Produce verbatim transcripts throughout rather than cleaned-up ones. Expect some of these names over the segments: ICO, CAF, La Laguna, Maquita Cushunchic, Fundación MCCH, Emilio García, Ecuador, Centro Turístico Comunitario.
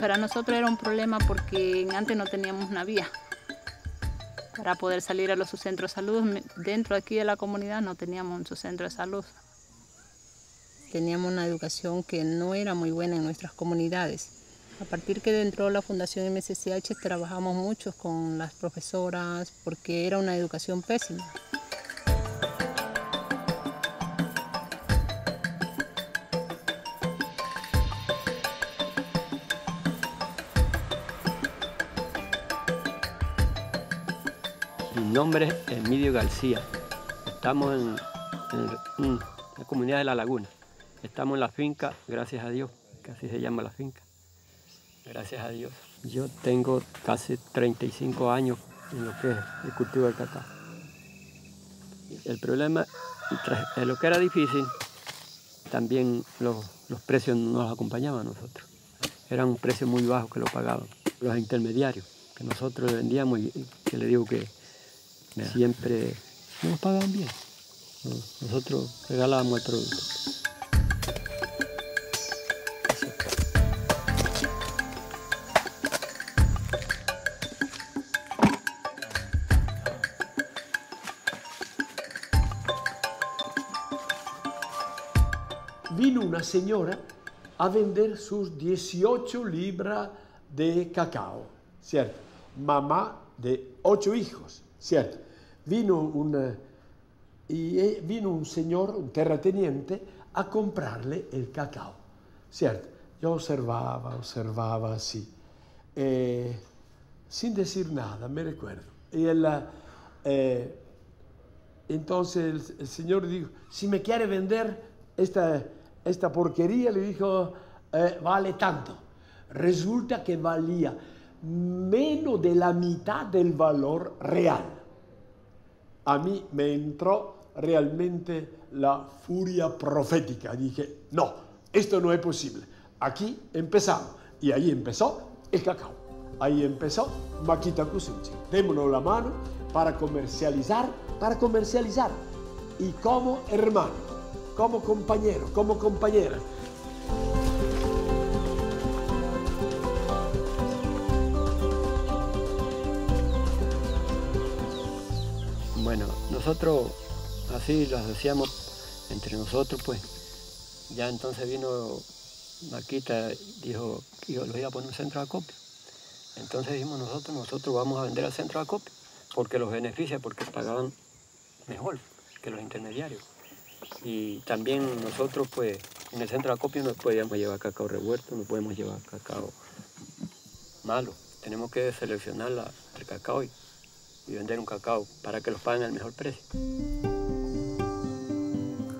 Para nosotros era un problema porque antes no teníamos una vía para poder salir a los subcentros de salud. Dentro aquí de la comunidad no teníamos un subcentro de salud. Teníamos una educación que no era muy buena en nuestras comunidades. A partir que entró de la Fundación M C C H trabajamos mucho con las profesoras porque era una educación pésima. Mi nombre es Emilio García, estamos en, en, en la comunidad de La Laguna, estamos en la finca, gracias a Dios, que así se llama la finca, gracias a Dios. Yo tengo casi treinta y cinco años en lo que es el cultivo del cacao. El problema, lo que era difícil, también los, los precios no nos acompañaban a nosotros, eran un precio muy bajo que lo pagaban los intermediarios, que nosotros vendíamos y que le digo que siempre nos pagaban bien. Nosotros regalábamos el producto. Vino una señora a vender sus dieciocho libras de cacao, ¿cierto? Mamá de ocho hijos, ¿cierto? Vino un, y vino un señor, un terrateniente, a comprarle el cacao, ¿cierto? Yo observaba, observaba así, eh, sin decir nada, me recuerdo. Y el, eh, entonces el, el señor dijo, si me quiere vender esta, esta porquería, le dijo, eh, vale tanto. Resulta que valía menos de la mitad del valor real. A mí me entró realmente la furia profética. Dije, no, esto no es posible. Aquí empezamos. Y ahí empezó el cacao. Ahí empezó Maquita Cushunchic. Démonos la mano para comercializar, para comercializar. Y como hermano, como compañero, como compañera. Bueno, nosotros así lo hacíamos entre nosotros, pues. Ya entonces vino Maquita, dijo que yo los iba a poner un centro de acopio. Entonces dijimos nosotros, nosotros vamos a vender al centro de acopio, porque los beneficia, porque pagaban mejor que los intermediarios. Y también nosotros, pues, en el centro de acopio no podíamos llevar cacao revuelto, no podemos llevar cacao malo. Tenemos que seleccionar la, el cacao y y vender un cacao para que los paguen al mejor precio.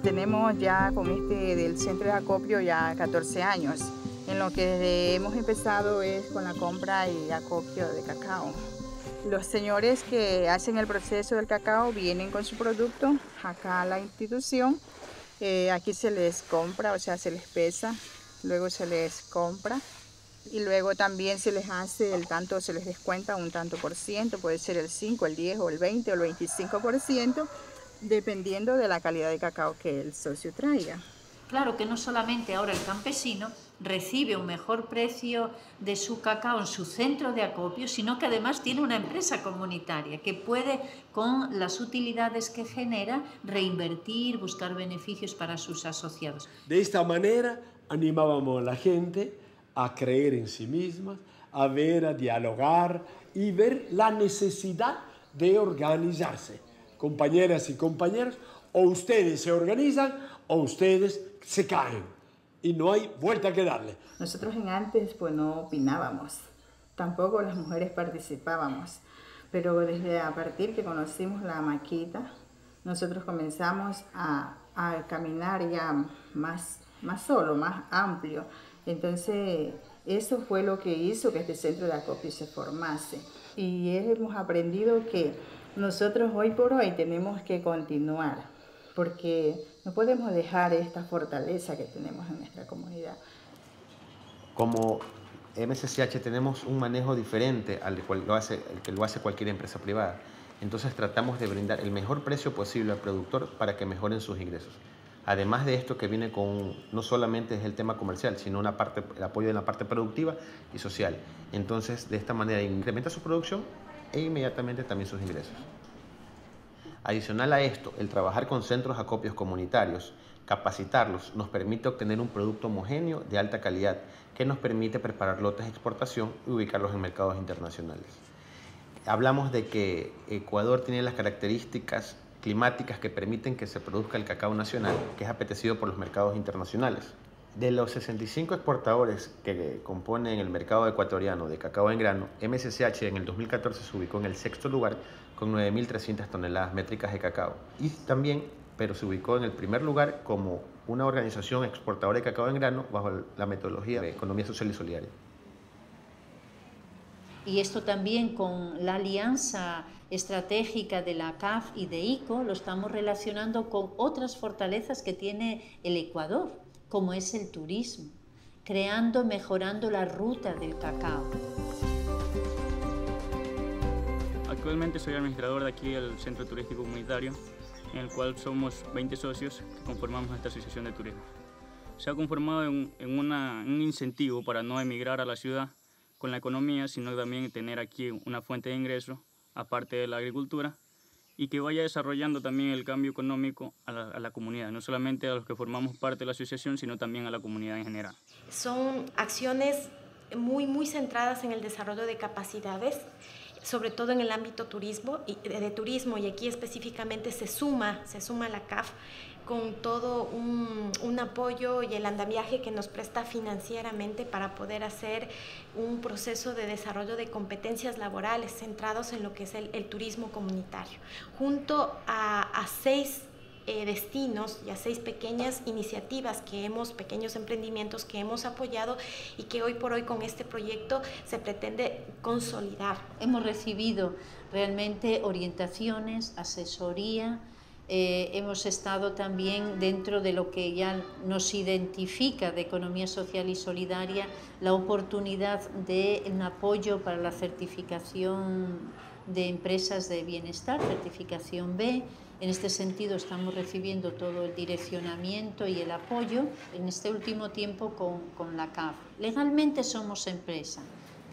Tenemos ya con este del centro de acopio ya catorce años, en lo que desde hemos empezado es con la compra y acopio de cacao. Los señores que hacen el proceso del cacao vienen con su producto acá a la institución, eh, aquí se les compra, o sea, se les pesa, luego se les compra. Y luego también se les hace el tanto, se les descuenta un tanto por ciento, puede ser el cinco, el diez, o el veinte, o el veinticinco por ciento, dependiendo de la calidad de cacao que el socio traiga. Claro que no solamente ahora el campesino recibe un mejor precio de su cacao en su centro de acopio, sino que además tiene una empresa comunitaria que puede, con las utilidades que genera, reinvertir, buscar beneficios para sus asociados. De esta manera animábamos a la gente a creer en sí mismas, a ver, a dialogar y ver la necesidad de organizarse. Compañeras y compañeros, o ustedes se organizan o ustedes se caen y no hay vuelta que darle. Nosotros en antes pues no opinábamos, tampoco las mujeres participábamos, pero desde a partir que conocimos la Maquita, nosotros comenzamos a, a caminar ya más, más solo, más amplio. Entonces, eso fue lo que hizo que este centro de acopio se formase. Y hemos aprendido que nosotros hoy por hoy tenemos que continuar, porque no podemos dejar esta fortaleza que tenemos en nuestra comunidad. Como M C C H tenemos un manejo diferente al cual lo hace, el que lo hace cualquier empresa privada. Entonces, tratamos de brindar el mejor precio posible al productor para que mejoren sus ingresos. Además de esto, que viene con, no solamente es el tema comercial, sino una parte, el apoyo en la parte productiva y social. Entonces, de esta manera incrementa su producción e inmediatamente también sus ingresos. Adicional a esto, el trabajar con centros acopios comunitarios, capacitarlos, nos permite obtener un producto homogéneo de alta calidad que nos permite preparar lotes de exportación y ubicarlos en mercados internacionales. Hablamos de que Ecuador tiene las características climáticas que permiten que se produzca el cacao nacional, que es apetecido por los mercados internacionales. De los sesenta y cinco exportadores que componen el mercado ecuatoriano de cacao en grano, M C C H en el dos mil catorce se ubicó en el sexto lugar con nueve mil trescientas toneladas métricas de cacao. Y también, pero se ubicó en el primer lugar como una organización exportadora de cacao en grano bajo la metodología de economía social y solidaria. Y esto también con la alianza estratégica de la C A F y de I C O lo estamos relacionando con otras fortalezas que tiene el Ecuador, como es el turismo, creando, mejorando la ruta del cacao. Actualmente soy administrador de aquí del Centro Turístico Comunitario, en el cual somos veinte socios que conformamos esta asociación de turismo. Se ha conformado en, en una, un incentivo para no emigrar a la ciudad con la economía, sino también tener aquí una fuente de ingreso, aparte de la agricultura, y que vaya desarrollando también el cambio económico a la, a la comunidad, no solamente a los que formamos parte de la asociación, sino también a la comunidad en general. Son acciones muy, muy centradas en el desarrollo de capacidades, sobre todo en el ámbito turismo, de turismo, y aquí específicamente se suma, se suma la C A F con todo un, un apoyo y el andamiaje que nos presta financieramente para poder hacer un proceso de desarrollo de competencias laborales centrados en lo que es el, el turismo comunitario, junto a, a seis Eh, destinos y a seis pequeñas iniciativas que hemos, pequeños emprendimientos que hemos apoyado y que hoy por hoy con este proyecto se pretende consolidar. Hemos recibido realmente orientaciones, asesoría, eh, hemos estado también dentro de lo que ya nos identifica de economía social y solidaria, la oportunidad de un apoyo para la certificación de empresas de bienestar, certificación B. En este sentido estamos recibiendo todo el direccionamiento y el apoyo en este último tiempo con, con la C A F. Legalmente somos empresa,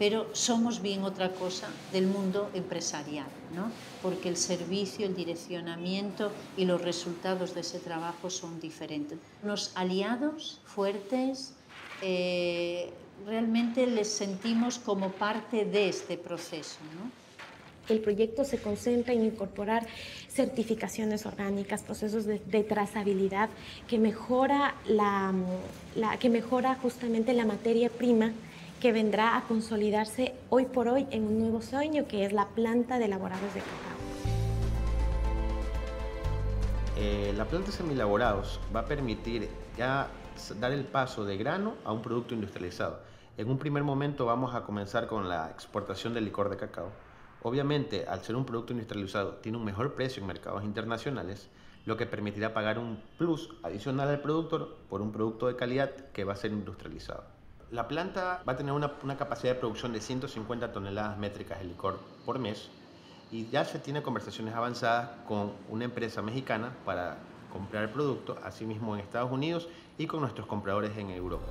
pero somos bien otra cosa del mundo empresarial, ¿no? Porque el servicio, el direccionamiento y los resultados de ese trabajo son diferentes. Unos aliados fuertes, eh, realmente les sentimos como parte de este proceso, ¿no? El proyecto se concentra en incorporar certificaciones orgánicas, procesos de, de trazabilidad que mejora, la, la, que mejora justamente la materia prima que vendrá a consolidarse hoy por hoy en un nuevo sueño que es la planta de elaborados de cacao. Eh, la planta de semielaborados va a permitir ya dar el paso de grano a un producto industrializado. En un primer momento vamos a comenzar con la exportación del licor de cacao. Obviamente, al ser un producto industrializado, tiene un mejor precio en mercados internacionales, lo que permitirá pagar un plus adicional al productor por un producto de calidad que va a ser industrializado. La planta va a tener una, una capacidad de producción de ciento cincuenta toneladas métricas de licor por mes y ya se tiene conversaciones avanzadas con una empresa mexicana para comprar el producto, asimismo en Estados Unidos y con nuestros compradores en Europa.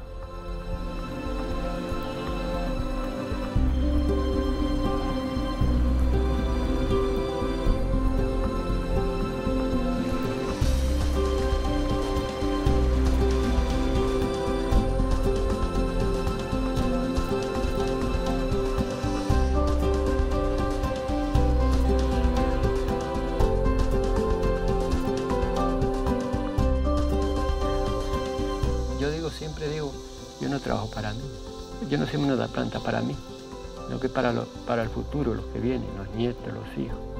Siempre digo, yo no trabajo para mí, yo no siembro una planta para mí, sino que para, lo, para el futuro, los que vienen, los nietos, los hijos.